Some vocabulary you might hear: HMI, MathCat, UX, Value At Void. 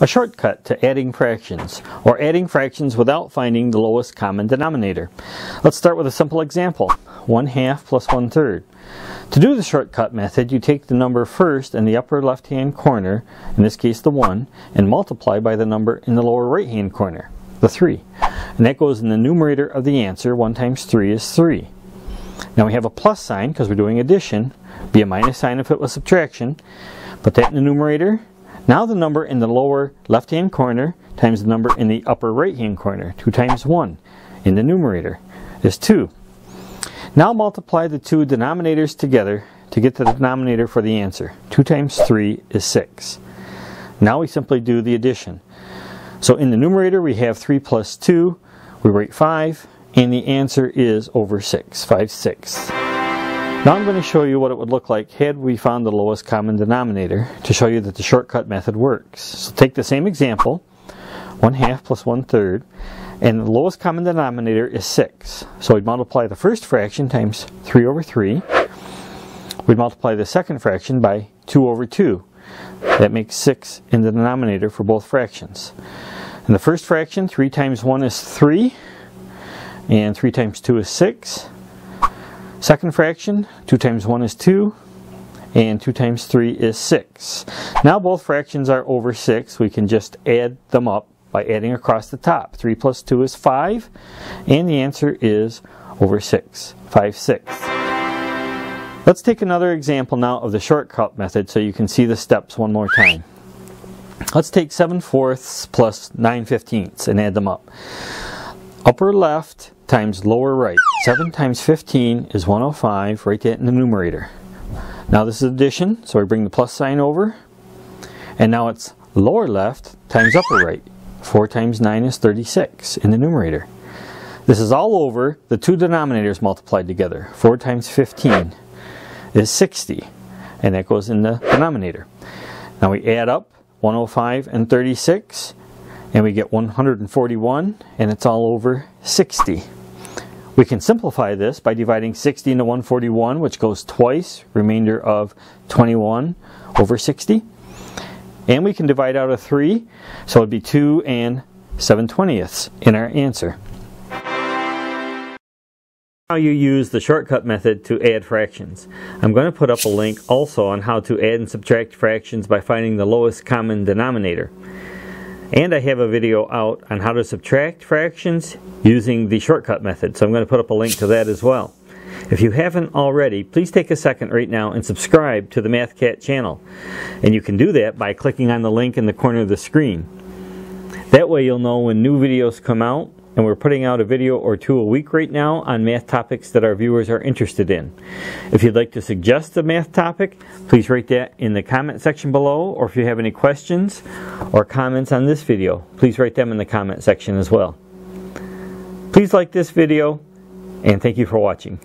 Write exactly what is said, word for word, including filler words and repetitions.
A shortcut to adding fractions, or adding fractions without finding the lowest common denominator. Let's start with a simple example, one half plus one third. To do the shortcut method, you take the number first in the upper left-hand corner, in this case the one, and multiply by the number in the lower right-hand corner, the three. And that goes in the numerator of the answer. one times three is three. Now we have a plus sign because we're doing addition, be a minus sign if it was subtraction. Put that in the numerator. Now the number in the lower left-hand corner times the number in the upper right-hand corner. two times one in the numerator is two. Now multiply the two denominators together to get the denominator for the answer. two times three is six. Now we simply do the addition. So in the numerator we have three plus two, we write five, and the answer is over six, five sixths. Now I'm going to show you what it would look like had we found the lowest common denominator, to show you that the shortcut method works. So take the same example, one half plus one third, and the lowest common denominator is six. So we'd multiply the first fraction times three over three. We'd multiply the second fraction by two over two. That makes six in the denominator for both fractions. In the first fraction, three times one is three, and three times two is six. Second fraction, two times one is two, and two times three is six. Now both fractions are over six. We can just add them up by adding across the top. three plus two is five, and the answer is over six, five sixths. Let's take another example now of the shortcut method so you can see the steps one more time. Let's take seven fourths plus nine fifteenths and add them up. Upper left times lower right. seven times fifteen is one hundred five. Write that in the numerator. Now this is addition, so we bring the plus sign over. And now it's lower left times upper right. four times nine is thirty-six in the numerator. This is all over the two denominators multiplied together. four times fifteen is sixty. And that goes in the denominator. Now we add up one hundred five and thirty-six. And we get one hundred forty-one, and it's all over sixty. We can simplify this by dividing sixty into one hundred forty-one, which goes twice, remainder of twenty-one over sixty. And we can divide out a three, so it'd be two and seven twentieths in our answer. How you use the shortcut method to add fractions. I'm going to put up a link also on how to add and subtract fractions by finding the lowest common denominator. And I have a video out on how to subtract fractions using the shortcut method, so I'm going to put up a link to that as well. If you haven't already, please take a second right now and subscribe to the MathCat channel. And you can do that by clicking on the link in the corner of the screen. That way you'll know when new videos come out, and we're putting out a video or two a week right now on math topics that our viewers are interested in. If you'd like to suggest a math topic, please write that in the comment section below, or if you have any questions or comments on this video, please write them in the comment section as well. Please like this video, and thank you for watching.